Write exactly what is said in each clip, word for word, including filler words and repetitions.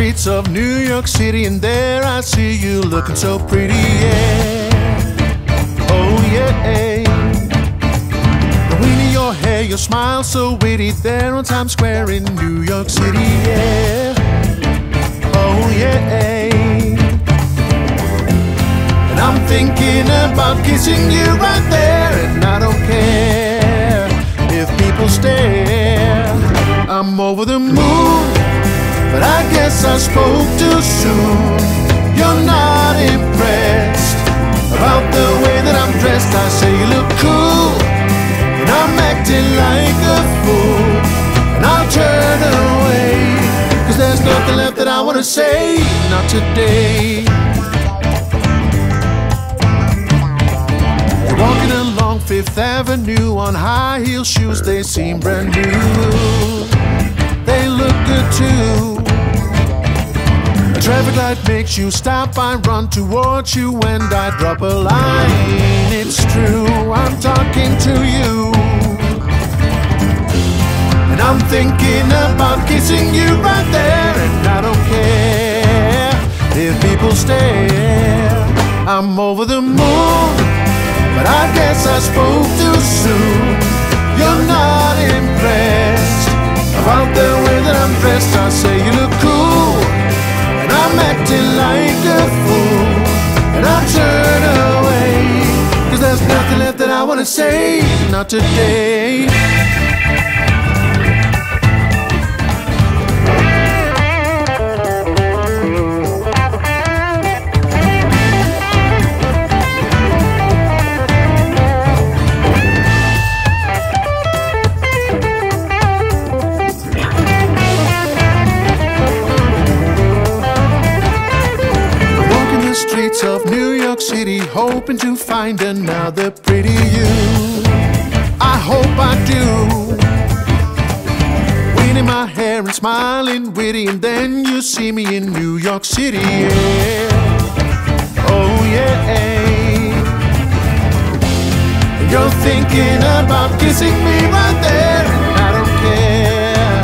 streets of New York City, and there I see you looking so pretty, yeah. Oh yeah. The wind in your hair, your smile so witty, there on Times Square in New York City, yeah. Oh yeah. And I'm thinking about kissing you right there, and I don't care if people stare. I'm over the moon, but I guess I spoke too soon. You're not impressed about the way that I'm dressed. I say you look cool, and I'm acting like a fool, and I'll turn away, 'cause there's nothing left that I wanna say. Not today. You're walking along Fifth Avenue on high heel shoes, they seem brand new. They look good too. A traffic light makes you stop, I run towards you and I drop a line. It's true, I'm talking to you, and I'm thinking about kissing you right there, and I don't care if people stare. I'm over the moon, but I guess I spoke too soon. You're not impressed about the way that I'm dressed. I say you look cool, and I'm acting like a fool, and I turn away, 'cause there's nothing left that I wanna say. Not today. Streets of New York City, hoping to find another pretty you. I hope I do. Waving my hair and smiling witty, and then you see me in New York City, yeah. Oh yeah. You're thinking about kissing me right there, and I don't care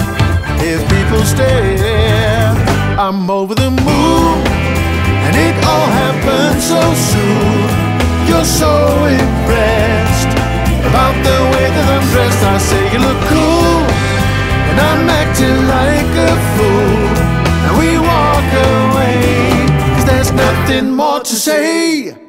if people stare. I'm over the moon, and it all happened so soon. You're so impressed about the way that I'm dressed. I say you look cool, and I'm acting like a fool, and we walk away, 'cause there's nothing more to say.